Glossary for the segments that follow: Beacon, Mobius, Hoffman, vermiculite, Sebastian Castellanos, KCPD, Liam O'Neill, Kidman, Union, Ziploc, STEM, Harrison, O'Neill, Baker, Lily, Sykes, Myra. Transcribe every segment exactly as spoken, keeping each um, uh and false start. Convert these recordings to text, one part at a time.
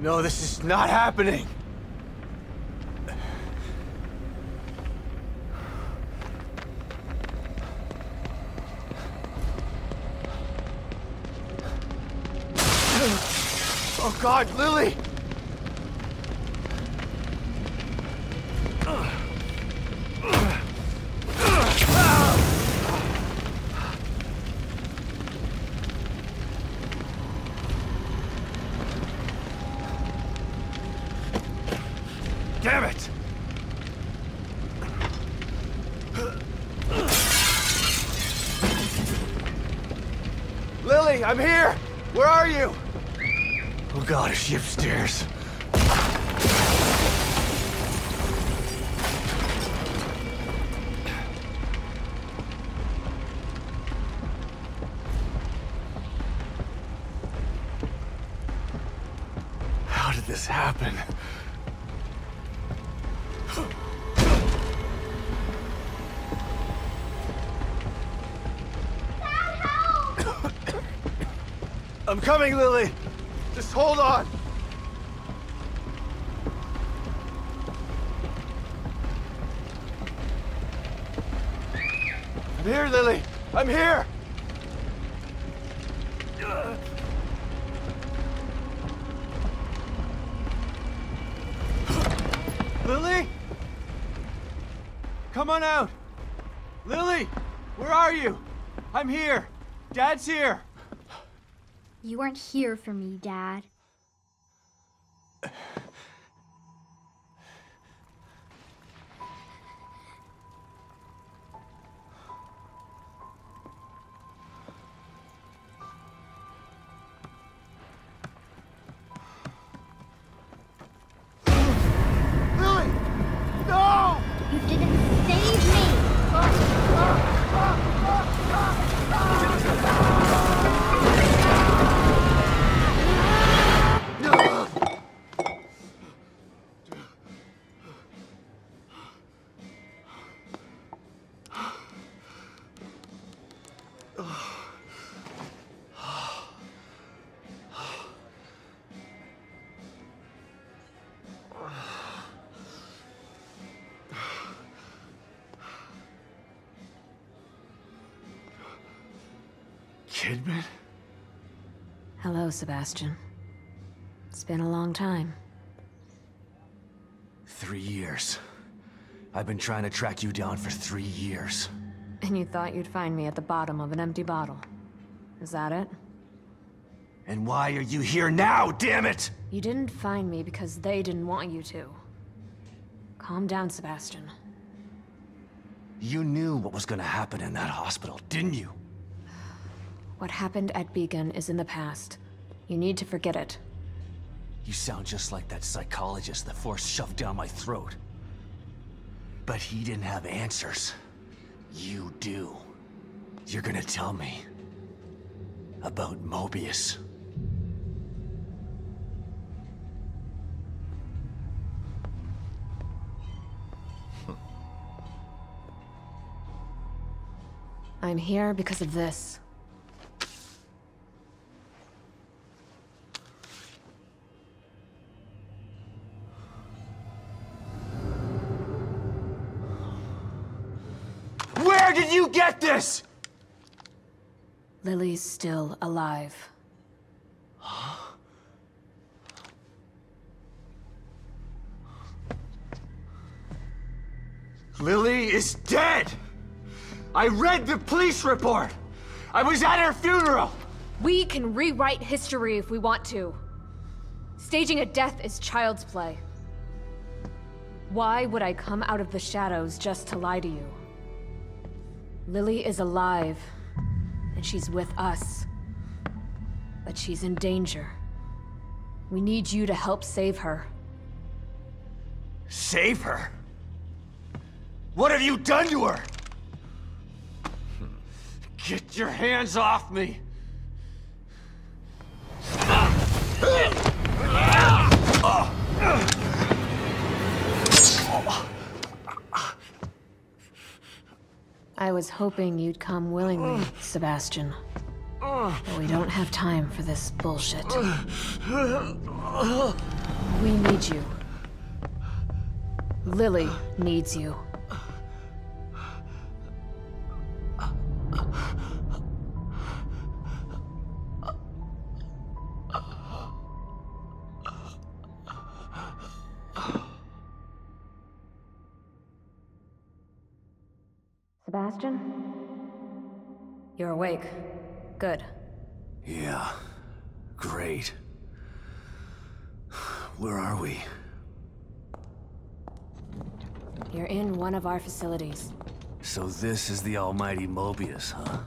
No, this is not happening! Oh God, Lily! I'm here! Where are you? Oh God, is she upstairs? How did this happen? I'm coming, Lily! Just hold on! I'm here, Lily! I'm here! Lily? Come on out! Lily! Where are you? I'm here! Dad's here! You weren't here for me, Dad. Kidman? Hello, Sebastian. It's been a long time. Three years. I've been trying to track you down for three years. And you thought you'd find me at the bottom of an empty bottle. Is that it? And why are you here now, damn it? You didn't find me because they didn't want you to. Calm down, Sebastian. You knew what was gonna happen in that hospital, didn't you? What happened at Beacon is in the past. You need to forget it. You sound just like that psychologist the Force shoved down my throat. But he didn't have answers. You do. You're gonna tell me about Mobius. I'm here because of this. Where did you get this?! Lily's still alive. Huh? Lily is dead! I read the police report! I was at her funeral! We can rewrite history if we want to. Staging a death is child's play. Why would I come out of the shadows just to lie to you? Lily is alive, and she's with us. But she's in danger. We need you to help save her. Save her? What have you done to her? Get your hands off me! I was hoping you'd come willingly, Sebastian. But we don't have time for this bullshit. We need you. Lily needs you. Sebastian? You're awake. Good. Yeah. Great. Where are we? You're in one of our facilities. So this is the almighty Mobius, huh?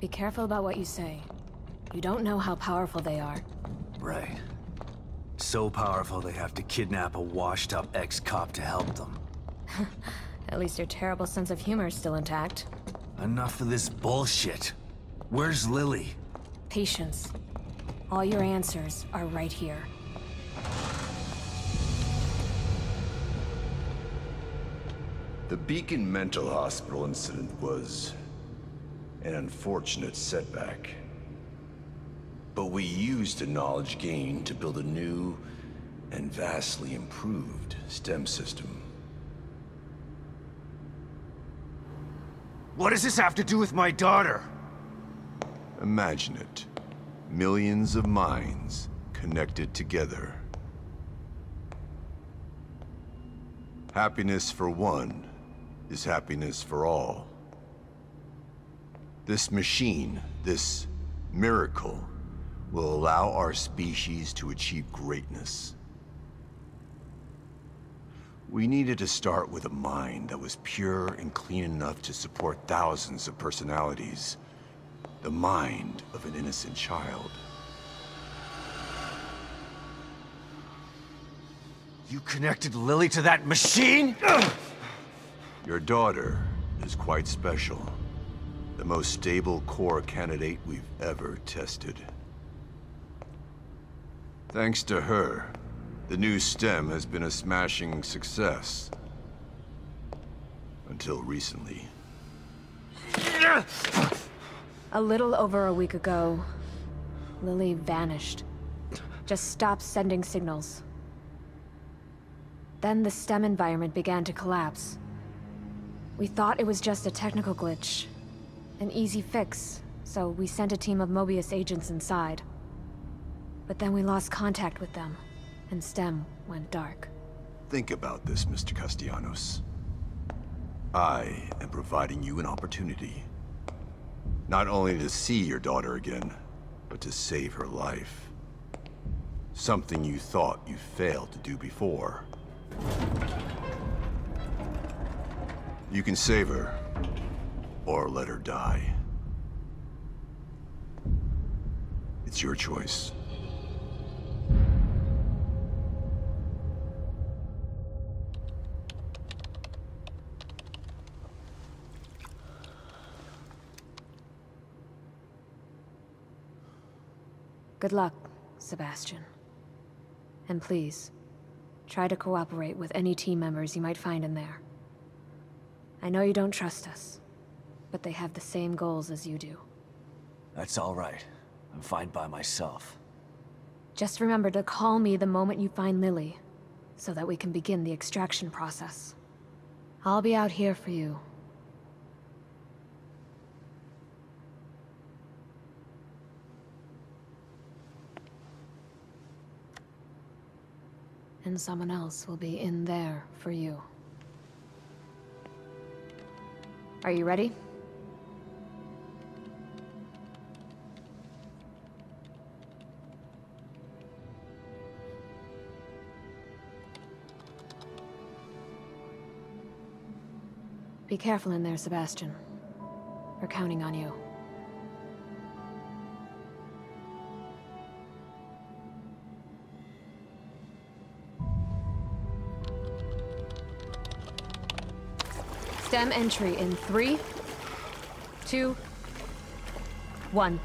Be careful about what you say. You don't know how powerful they are. Right. So powerful they have to kidnap a washed-up ex-cop to help them. At least your terrible sense of humor is still intact. Enough of this bullshit. Where's Lily? Patience. All your answers are right here. The Beacon Mental Hospital incident was an unfortunate setback. But we used the knowledge gained to build a new and vastly improved STEM system. What does this have to do with my daughter? Imagine it. Millions of minds connected together. Happiness for one is happiness for all. This machine, this miracle, will allow our species to achieve greatness. We needed to start with a mind that was pure and clean enough to support thousands of personalities. The mind of an innocent child. You connected Lily to that machine? Your daughter is quite special. The most stable core candidate we've ever tested. Thanks to her, the new STEM has been a smashing success. Until recently. A little over a week ago, Lily vanished. Just stopped sending signals. Then the STEM environment began to collapse. We thought it was just a technical glitch, an easy fix, so we sent a team of Mobius agents inside. But then we lost contact with them, and STEM went dark. Think about this, Mister Castellanos. I am providing you an opportunity. Not only to see your daughter again, but to save her life. Something you thought you failed to do before. You can save her, or let her die. It's your choice. Good luck, Sebastian. And please, try to cooperate with any team members you might find in there. I know you don't trust us, but they have the same goals as you do. That's all right. I'm fine by myself. Just remember to call me the moment you find Lily, so that we can begin the extraction process. I'll be out here for you. And someone else will be in there for you. Are you ready? Be careful in there, Sebastian. We're counting on you. STEM entry in three, two, one.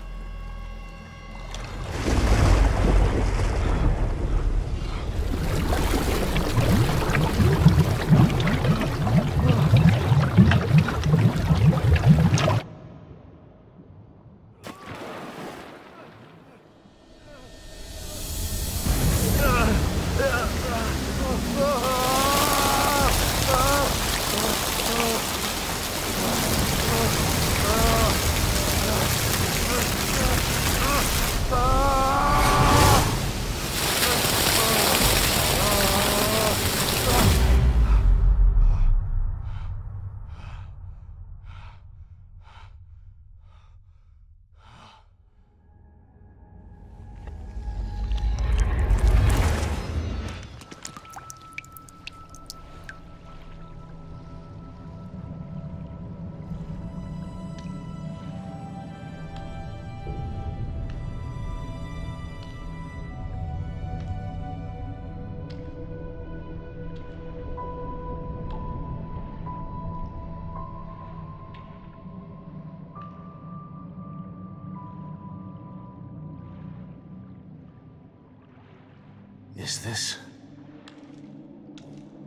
Is this...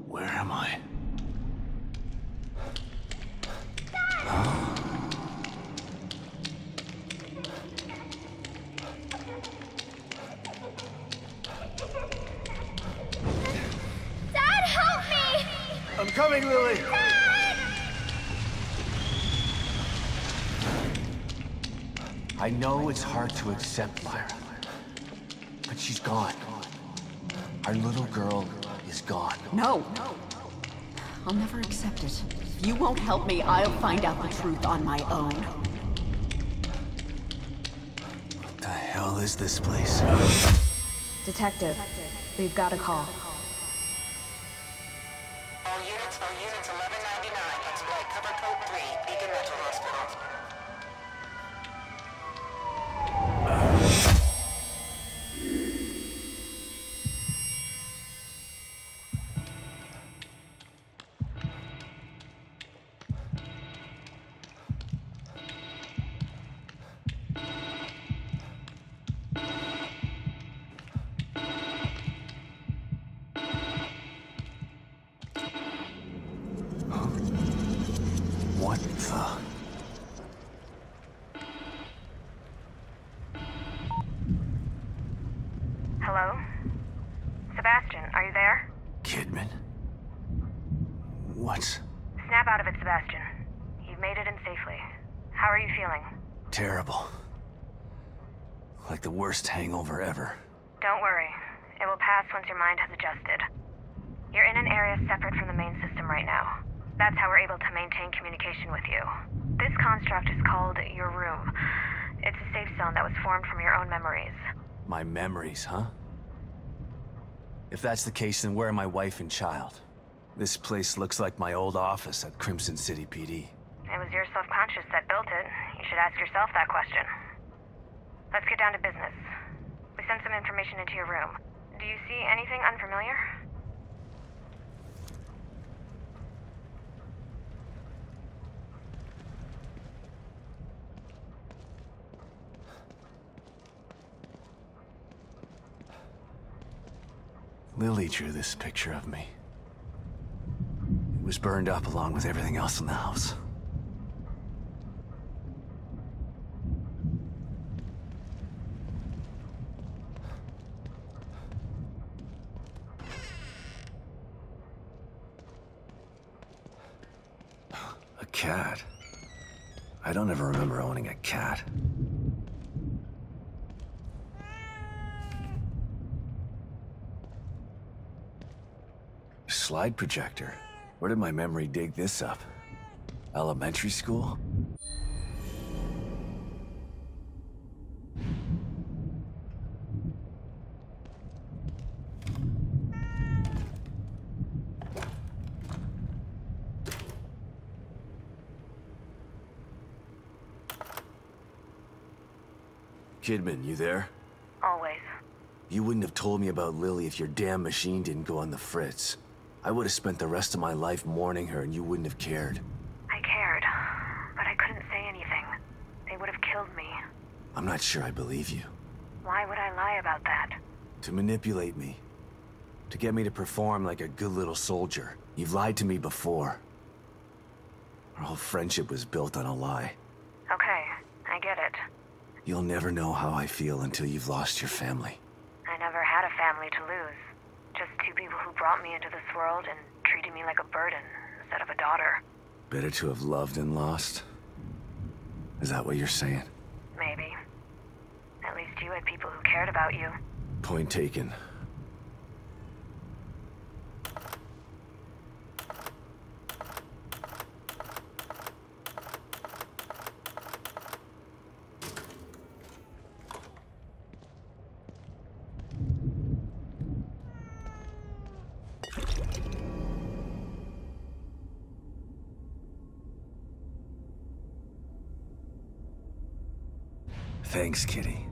where am I? Dad, help me! I'm coming, Lily! Dad! I know it's hard to accept Myra, but she's gone. Our little girl is gone. No. I'll never accept it. If you won't help me, I'll find out the truth on my own. What the hell is this place? Detective, we've got a call. All units, all units, eleven ninety-nine. Let's play cover code three, Beacon Mental Hospital. Hello? Sebastian, are you there? Kidman? What? Snap out of it, Sebastian. You've made it in safely. How are you feeling? Terrible. Like the worst hangover ever. Don't worry. It will pass once your mind has adjusted. You're in an area separate from the main system right now. That's how we're able to maintain communication with you. This construct is called your room. It's a safe zone that was formed from your own memories. My memories, huh? If that's the case, then where are my wife and child? This place looks like my old office at Crimson City P D. It was your subconscious that built it. You should ask yourself that question. Let's get down to business. We sent some information into your room. Do you see anything unfamiliar? Lily drew this picture of me. It was burned up along with everything else in the house. A cat? I don't ever remember owning a cat. Slide projector. Where did my memory dig this up? Elementary school? Kidman, you there? Always. You wouldn't have told me about Lily if your damn machine didn't go on the fritz. I would have spent the rest of my life mourning her, and you wouldn't have cared. I cared, but I couldn't say anything. They would have killed me. I'm not sure I believe you. Why would I lie about that? To manipulate me. To get me to perform like a good little soldier. You've lied to me before. Our whole friendship was built on a lie. Okay, I get it. You'll never know how I feel until you've lost your family. I never had a family to lose. Just two people who brought me into this world and treated me like a burden instead of a daughter. Better to have loved and lost? Is that what you're saying? Maybe. At least you had people who cared about you. Point taken. Thanks, Kitty.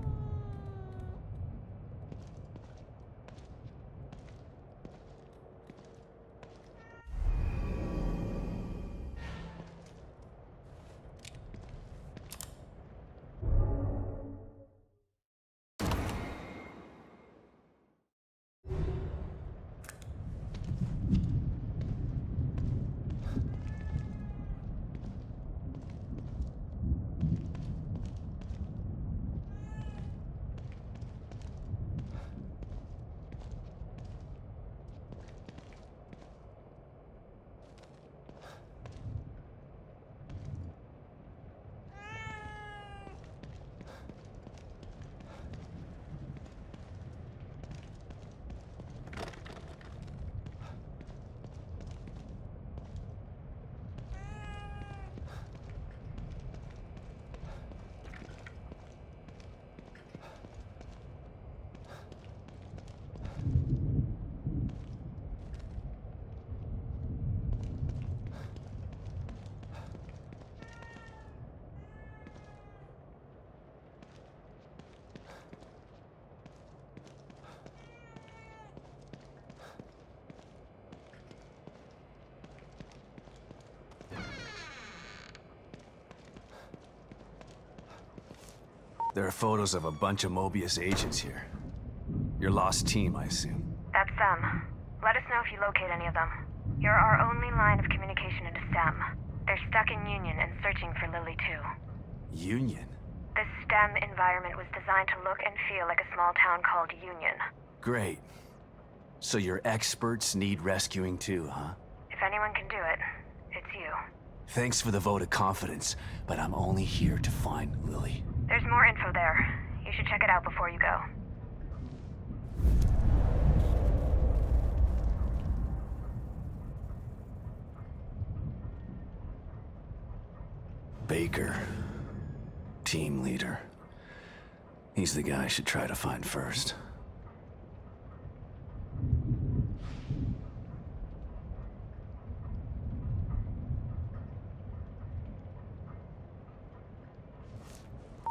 There are photos of a bunch of Mobius agents here. Your lost team, I assume. That's them. Let us know if you locate any of them. You're our only line of communication into STEM. They're stuck in Union and searching for Lily too. Union? This STEM environment was designed to look and feel like a small town called Union. Great. So your experts need rescuing too, huh? If anyone can do it, it's you. Thanks for the vote of confidence, but I'm only here to find Lily. There's more info there. You should check it out before you go. Baker. Team leader. He's the guy I should try to find first.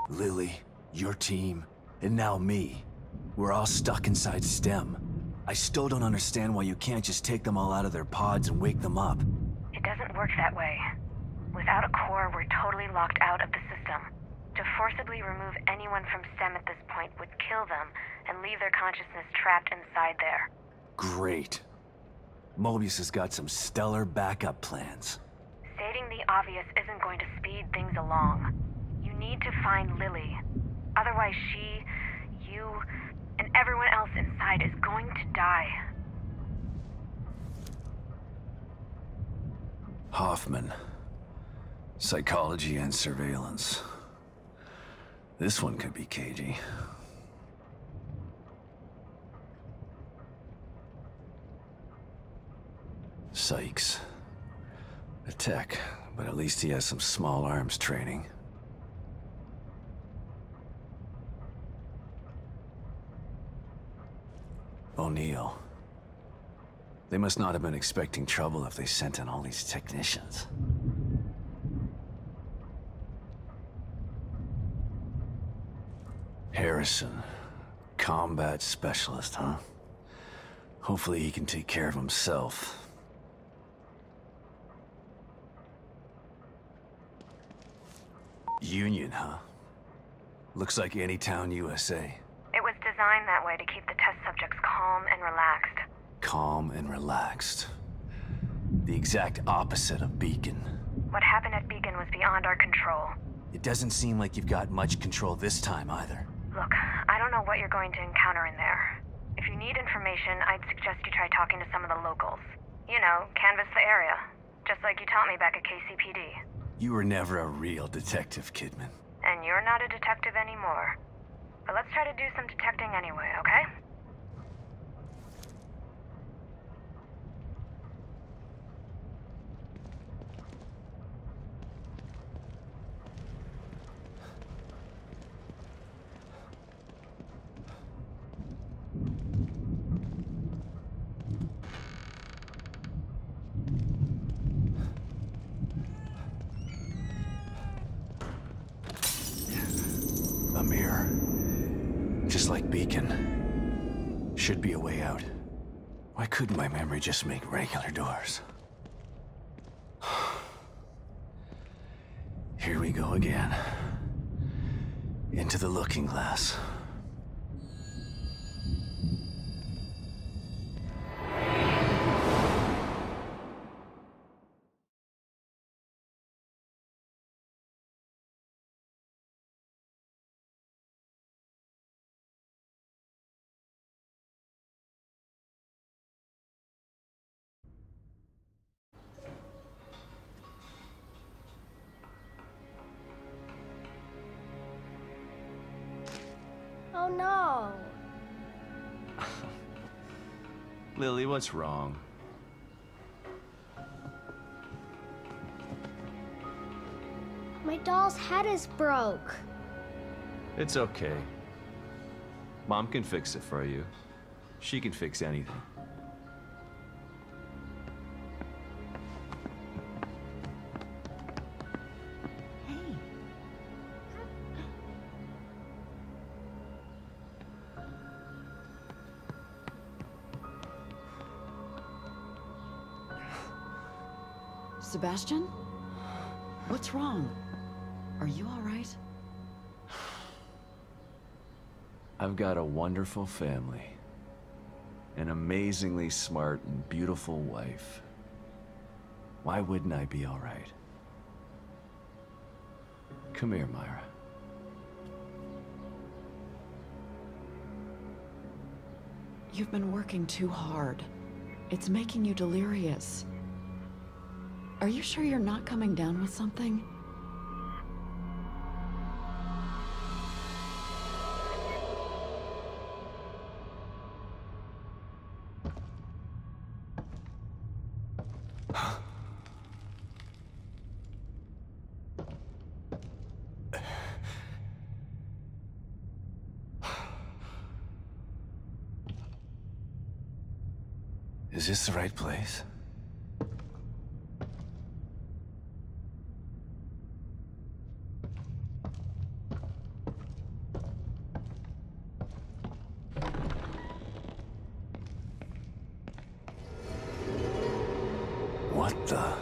Lily, your team, and now me. We're all stuck inside STEM. I still don't understand why you can't just take them all out of their pods and wake them up. It doesn't work that way. Without a core, we're totally locked out of the system. To forcibly remove anyone from STEM at this point would kill them and leave their consciousness trapped inside there. Great. Mobius has got some stellar backup plans. Stating the obvious isn't going to speed things along. You need to find Lily. Otherwise she, you, and everyone else inside is going to die. Hoffman. Psychology and surveillance. This one could be cagey. Sykes. A tech, but at least he has some small arms training. O'Neill. They must not have been expecting trouble if they sent in all these technicians. Harrison, combat specialist, huh? Hopefully he can take care of himself. Union, huh? Looks like any town U S A. It was designed that way to keep the test subjects calm and relaxed. Calm and relaxed. The exact opposite of Beacon. What happened at Beacon was beyond our control. It doesn't seem like you've got much control this time either. Look, I don't know what you're going to encounter in there. If you need information, I'd suggest you try talking to some of the locals. You know, canvass the area. Just like you taught me back at K C P D. You were never a real detective, Kidman. And you're not a detective anymore. But let's try to do some detecting anyway, okay? Should be a way out. Why couldn't my memory just make regular doors? Here we go again. Into the looking glass. Oh no! Lily, what's wrong? My doll's head is broke. It's okay. Mom can fix it for you. She can fix anything. Sebastian? What's wrong? Are you all right? I've got a wonderful family, an amazingly smart and beautiful wife. Why wouldn't I be all right? Come here, Myra. You've been working too hard. It's making you delirious. Are you sure you're not coming down with something? Is this the right place? What the?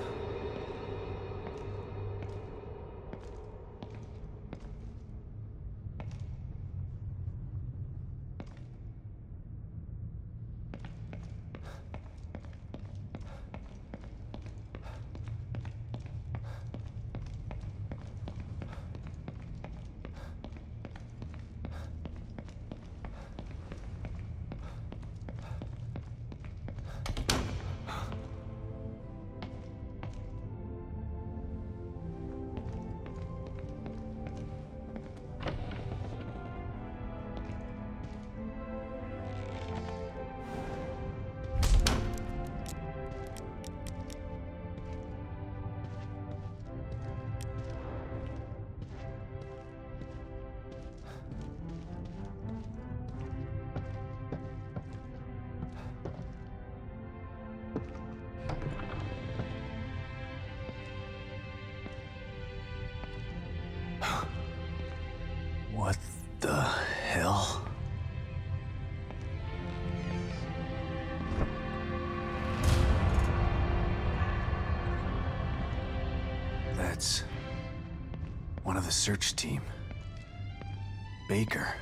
What the hell? That's one of the search team. Baker.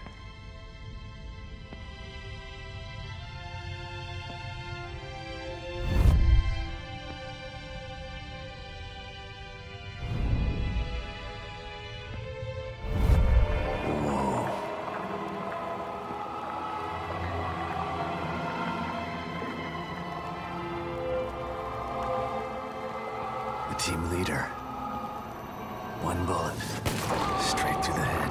Team leader. One bullet, straight to the head.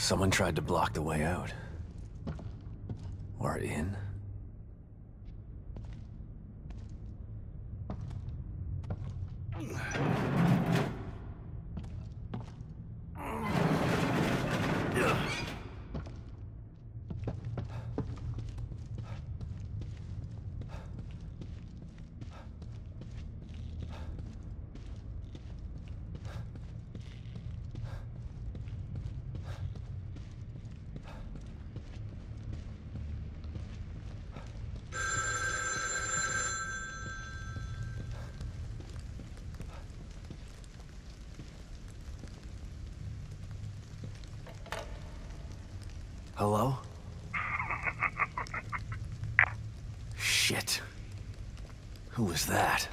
Someone tried to block the way out. Or in. Hello? Shit. Who was that?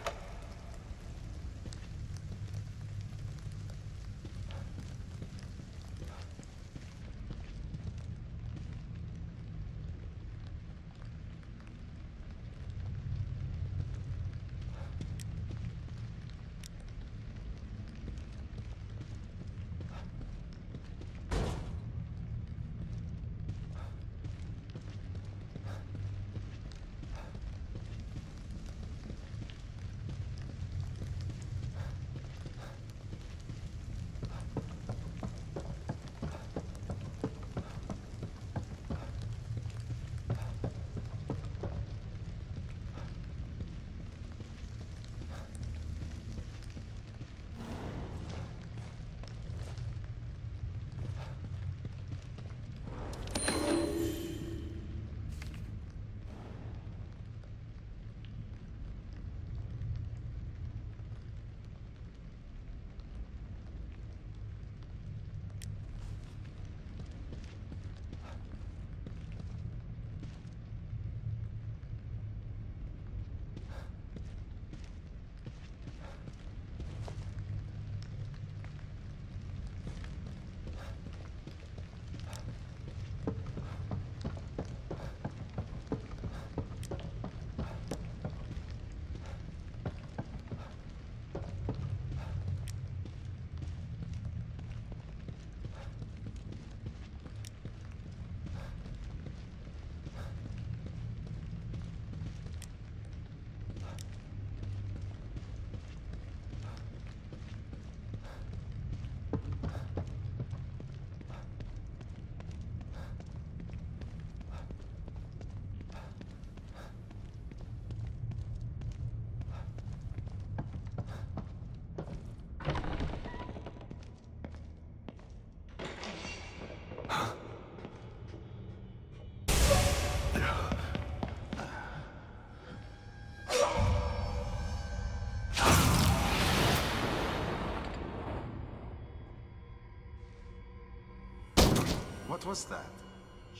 What was that?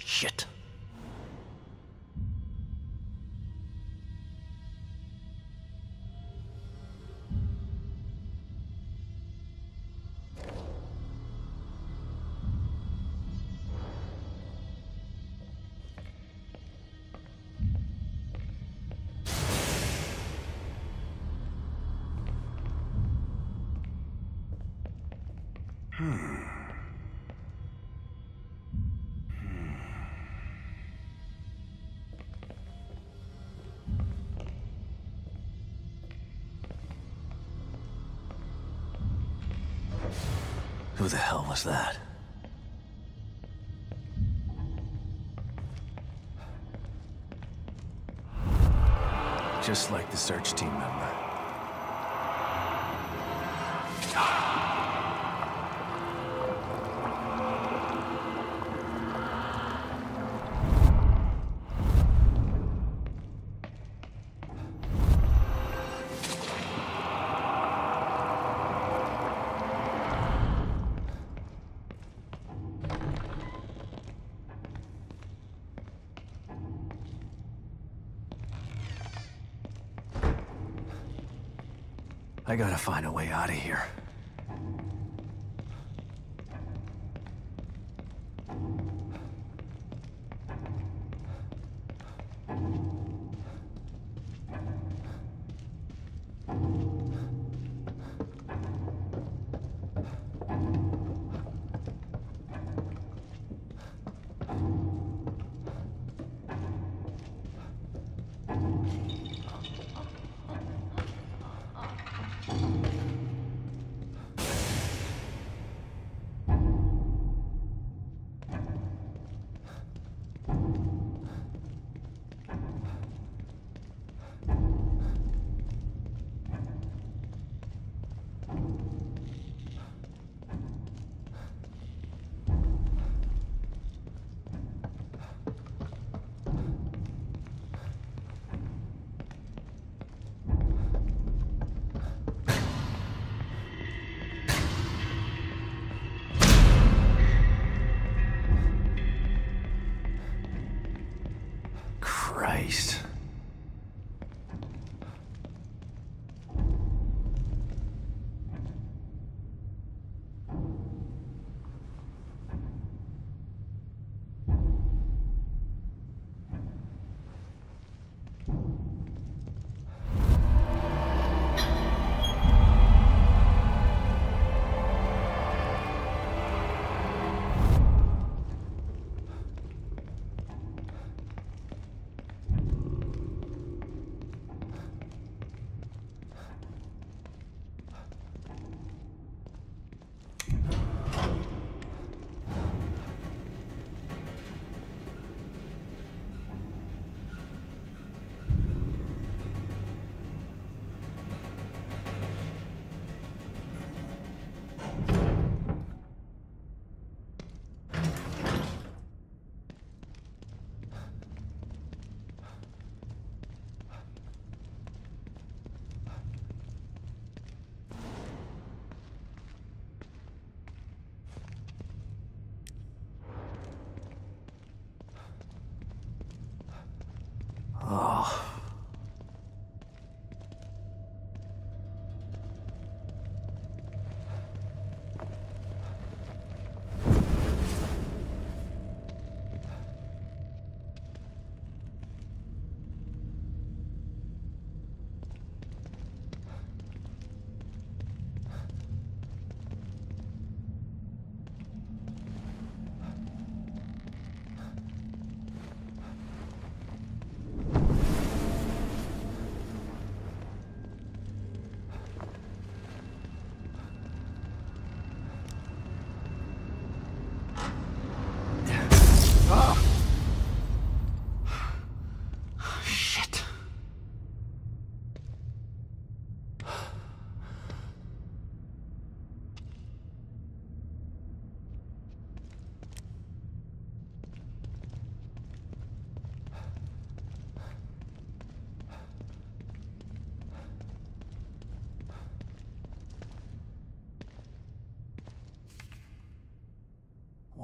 Shit. Who the hell was that? Just like the search team member. I gotta find a way out of here.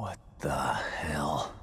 What the hell?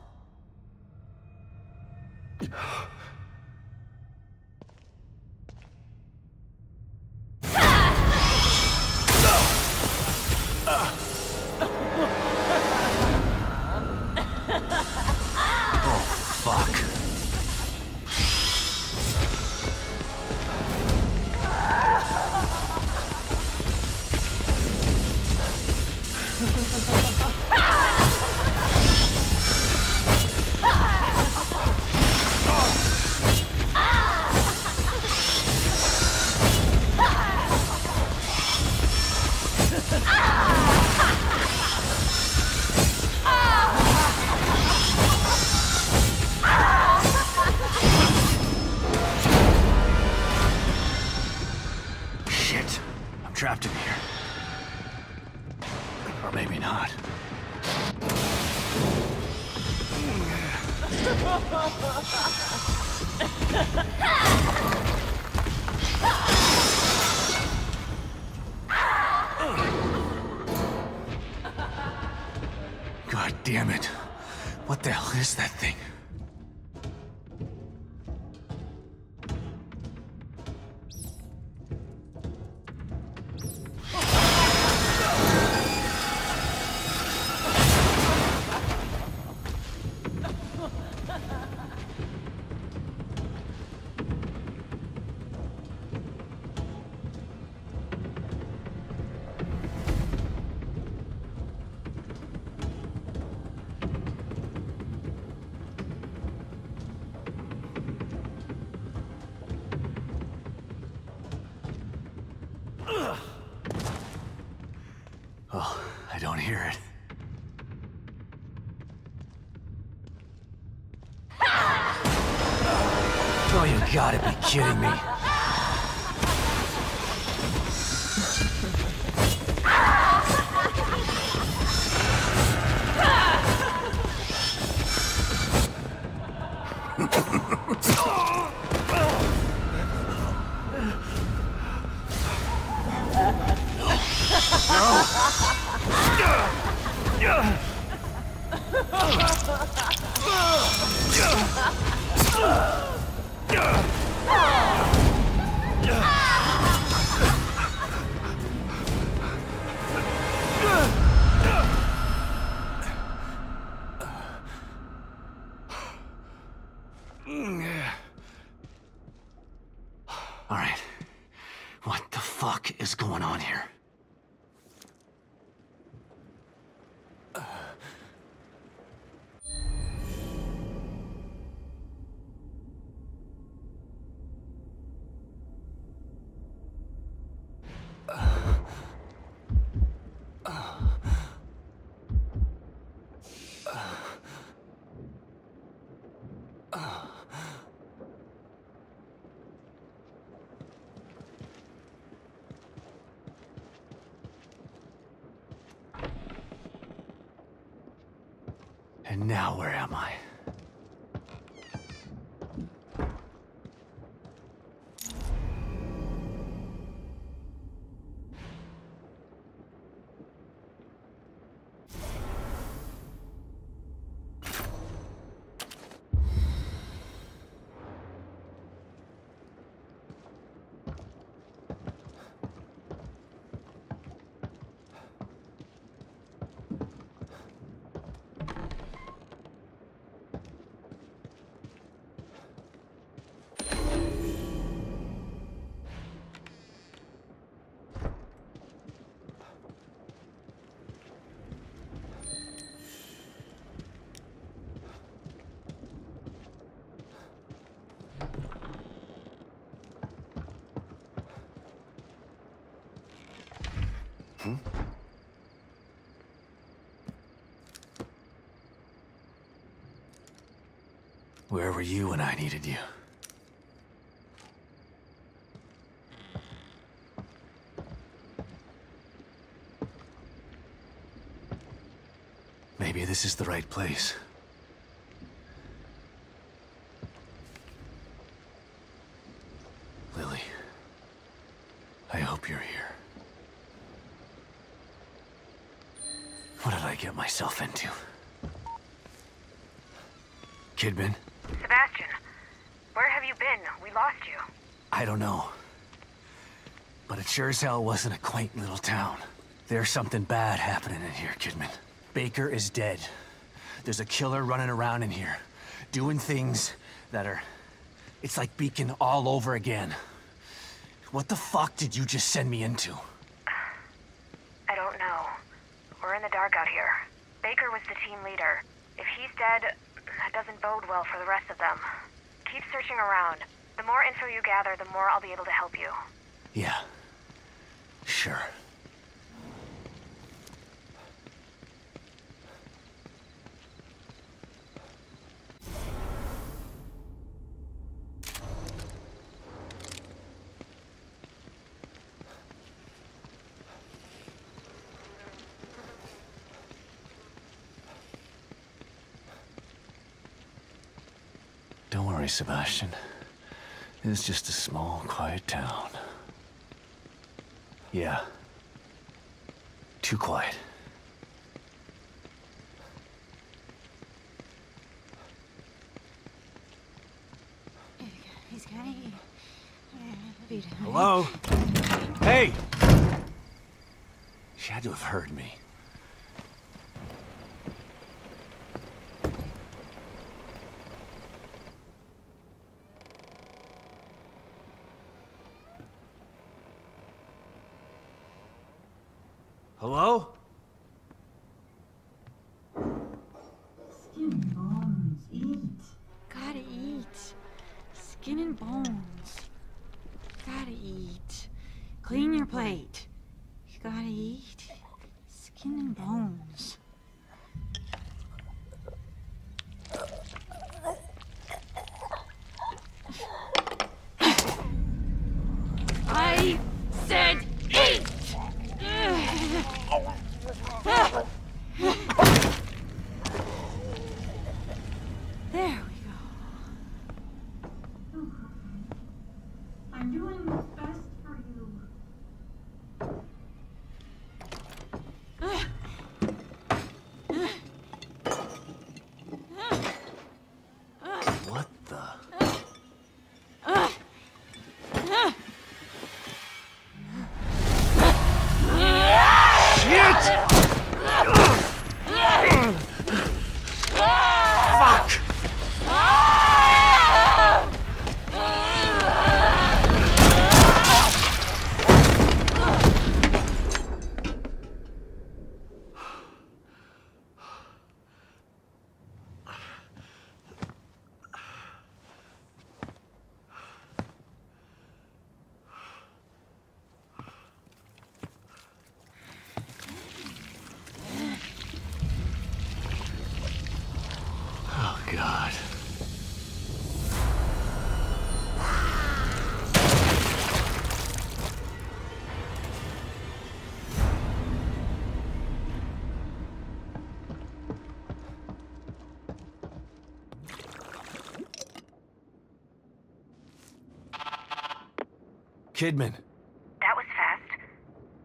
You gotta be kidding me. Now where am I? Where were you when I needed you? Maybe this is the right place. Lily, I hope you're here. What did I get myself into? Kidman? Sebastian, where have you been? We lost you. I don't know. But it sure as hell wasn't a quaint little town. There's something bad happening in here, Kidman. Baker is dead. There's a killer running around in here, doing things that are... It's like Beacon all over again. What the fuck did you just send me into? I don't know. We're in the dark out here. Baker was the team leader. If he's dead, that doesn't bode well for the rest of them. Keep searching around. The more info you gather, the more I'll be able to help you. Yeah. Sure. Don't worry, Sebastian. It's just a small, quiet town. Yeah. Too quiet. Hello? Hey! She had to have heard me. Hello? Skin and bones, eat. Gotta eat. Skin and bones. Gotta eat. Clean your plate. You gotta eat. Skin and bones. I said eat! There we go. I'm doing what's best for you. What the? God. Kidman. That was fast.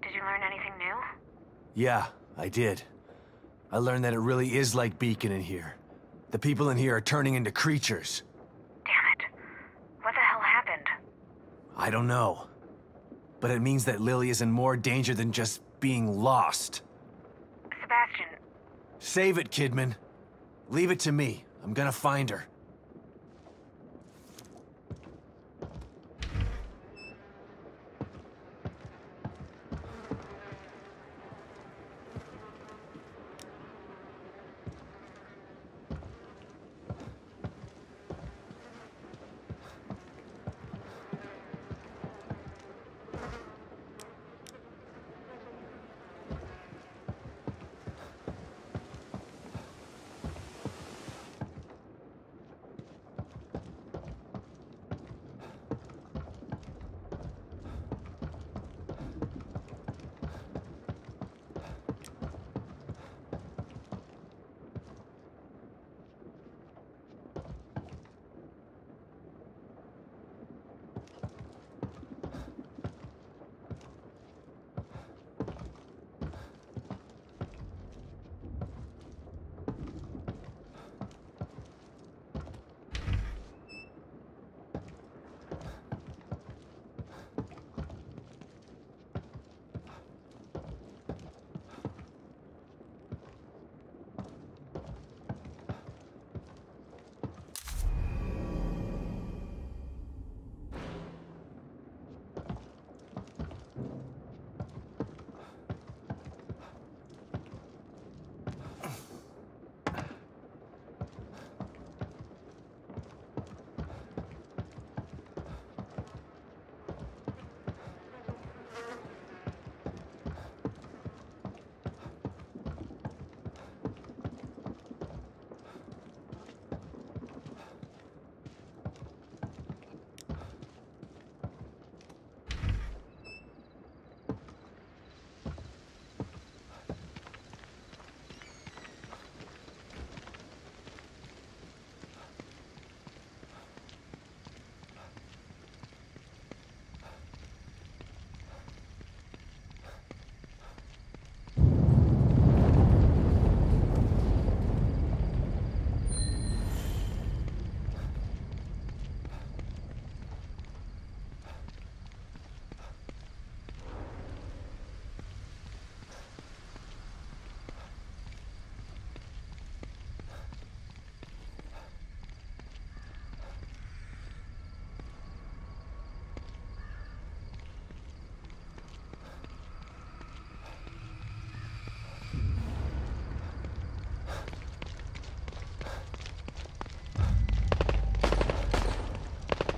Did you learn anything new? Yeah, I did. I learned that it really is like Beacon in here. The people in here are turning into creatures. Damn it. What the hell happened? I don't know. But it means that Lily is in more danger than just being lost. Sebastian. Save it, Kidman. Leave it to me. I'm gonna find her.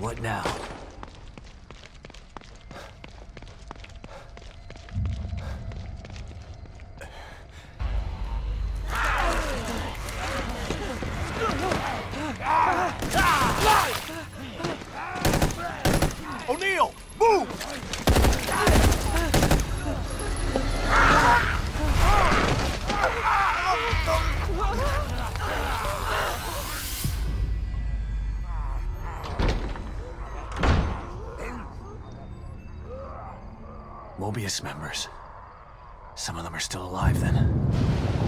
What now? O'Neill, move! Mobius members. Some of them are still alive then.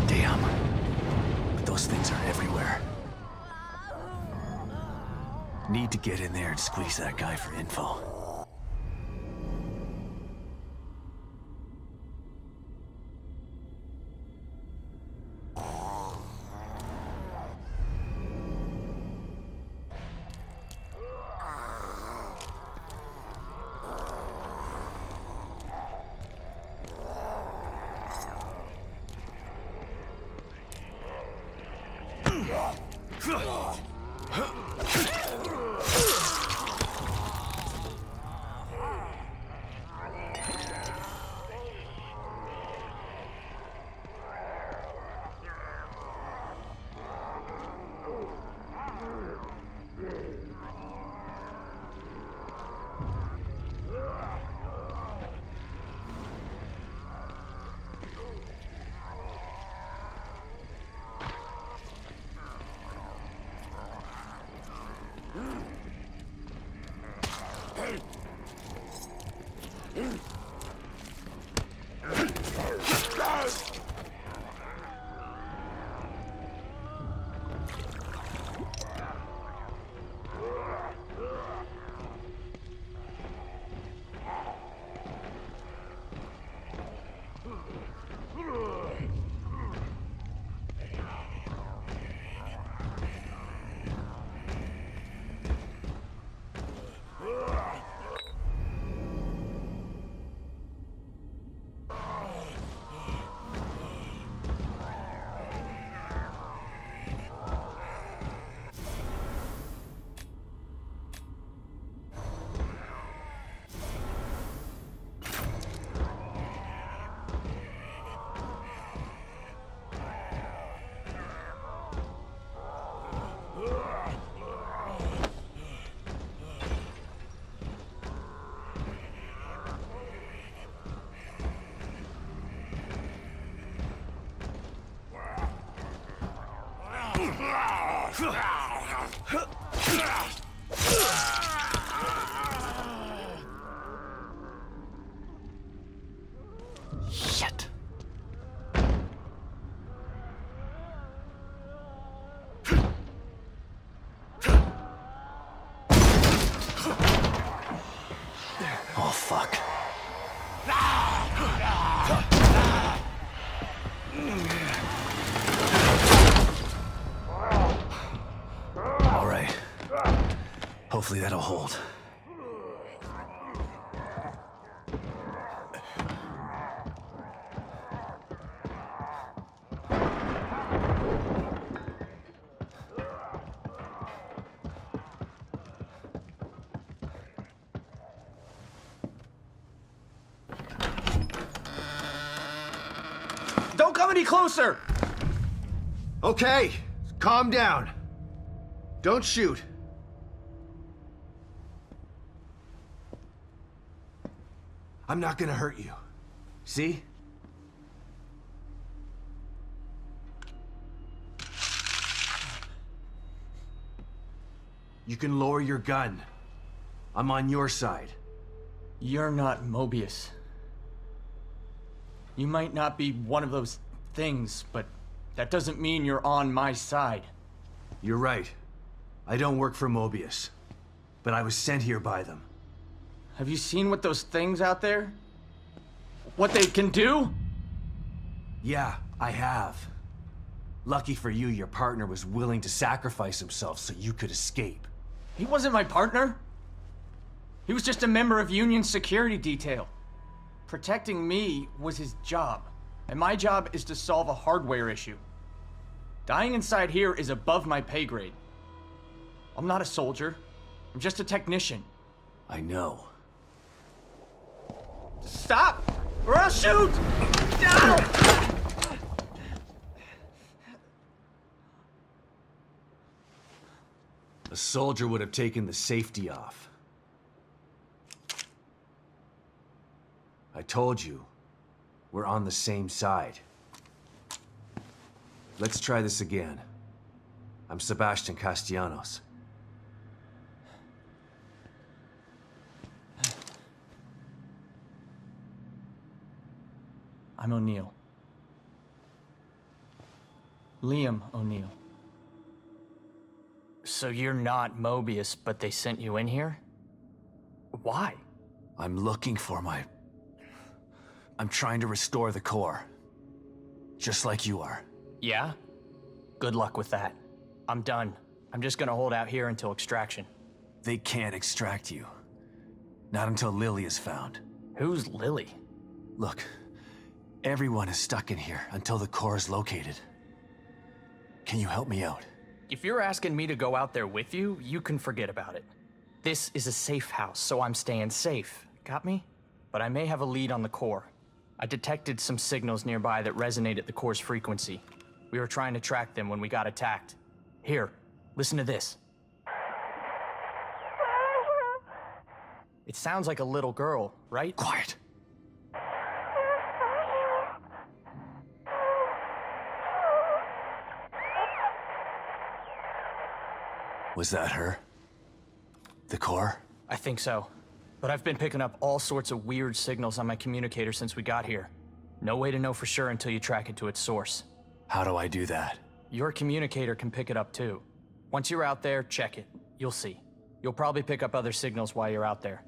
Damn. But those things are everywhere. Need to get in there and squeeze that guy for info. Shit. Oh, fuck. All right. Hopefully that'll hold. Closer! Okay, calm down. Don't shoot. I'm not gonna hurt you. See? You can lower your gun. I'm on your side. You're not Mobius. You might not be one of those things, but that doesn't mean you're on my side. You're right. I don't work for Mobius, but I was sent here by them. Have you seen what those things out there? What they can do? Yeah, I have. Lucky for you, your partner was willing to sacrifice himself so you could escape. He wasn't my partner. He was just a member of Union's security detail. Protecting me was his job. And my job is to solve a hardware issue. Dying inside here is above my pay grade. I'm not a soldier. I'm just a technician. I know. Stop, or I'll shoot! No! A soldier would have taken the safety off. I told you, we're on the same side. Let's try this again. I'm Sebastian Castellanos. I'm O'Neill. Liam O'Neill. So you're not Mobius, but they sent you in here? Why? I'm looking for my... I'm trying to restore the core. Just like you are. Yeah? Good luck with that. I'm done. I'm just gonna hold out here until extraction. They can't extract you. Not until Lily is found. Who's Lily? Look, everyone is stuck in here until the core is located. Can you help me out? If you're asking me to go out there with you, you can forget about it. This is a safe house, so I'm staying safe. Got me? But I may have a lead on the core. I detected some signals nearby that resonate at the core's frequency. We were trying to track them when we got attacked. Here, listen to this. It sounds like a little girl, right? Quiet. Was that her? The core? I think so. But I've been picking up all sorts of weird signals on my communicator since we got here. No way to know for sure until you track it to its source. How do I do that? Your communicator can pick it up too. Once you're out there, check it. You'll see. You'll probably pick up other signals while you're out there.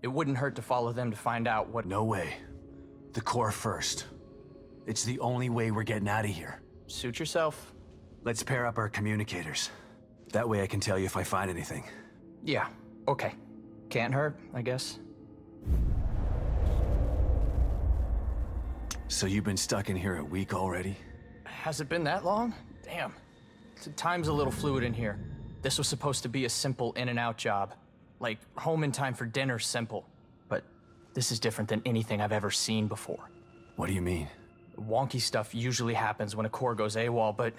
It wouldn't hurt to follow them to find out what- No way. The core first. It's the only way we're getting out of here. Suit yourself. Let's pair up our communicators. That way I can tell you if I find anything. Yeah, okay. Can't hurt, I guess. So you've been stuck in here a week already? Has it been that long? Damn. Time's a little fluid in here. This was supposed to be a simple in and out job. Like, home in time for dinner simple. But this is different than anything I've ever seen before. What do you mean? Wonky stuff usually happens when a core goes AWOL, but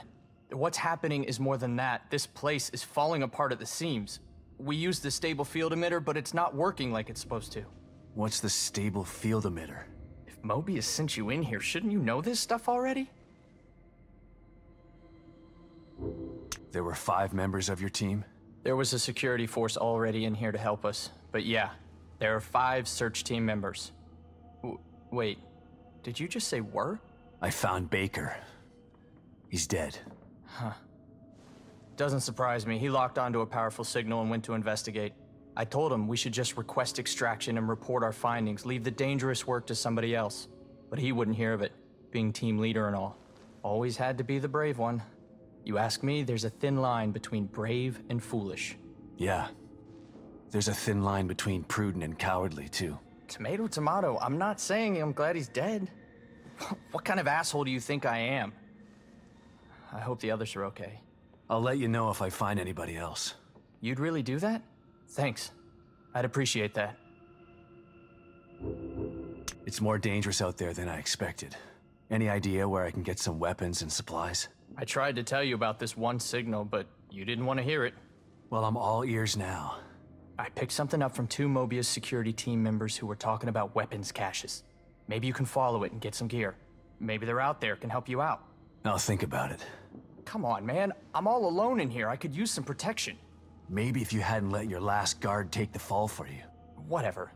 what's happening is more than that. This place is falling apart at the seams. We used the stable field emitter, but it's not working like it's supposed to. What's the stable field emitter? If Mobius sent you in here, shouldn't you know this stuff already? There were five members of your team? There was a security force already in here to help us, but yeah, there are five search team members. W- wait, did you just say were? I found Baker. He's dead. Huh. Doesn't surprise me. He locked onto a powerful signal and went to investigate. I told him we should just request extraction and report our findings, leave the dangerous work to somebody else. But he wouldn't hear of it, being team leader and all. Always had to be the brave one. You ask me, there's a thin line between brave and foolish. Yeah. There's a thin line between prudent and cowardly, too. Tomato, tomato. I'm not saying I'm glad he's dead. What kind of asshole do you think I am? I hope the others are okay. I'll let you know if I find anybody else. You'd really do that? Thanks. I'd appreciate that. It's more dangerous out there than I expected. Any idea where I can get some weapons and supplies? I tried to tell you about this one signal, but you didn't want to hear it. Well, I'm all ears now. I picked something up from two Mobius security team members who were talking about weapons caches. Maybe you can follow it and get some gear. Maybe they're out there, can help you out. I'll think about it. Come on, man. I'm all alone in here. I could use some protection. Maybe if you hadn't let your last guard take the fall for you. Whatever.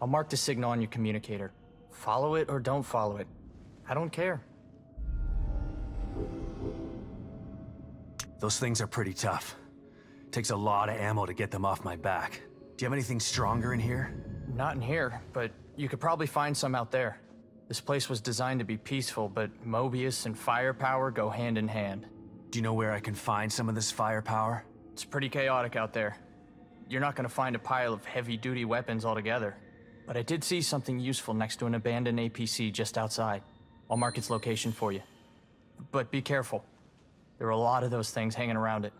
I'll mark the signal on your communicator. Follow it or don't follow it. I don't care. Those things are pretty tough. Takes a lot of ammo to get them off my back. Do you have anything stronger in here? Not in here, but you could probably find some out there. This place was designed to be peaceful, but Mobius and firepower go hand in hand. Do you know where I can find some of this firepower? It's pretty chaotic out there. You're not gonna find a pile of heavy-duty weapons altogether. But I did see something useful next to an abandoned A P C just outside. I'll mark its location for you. But be careful. There are a lot of those things hanging around it.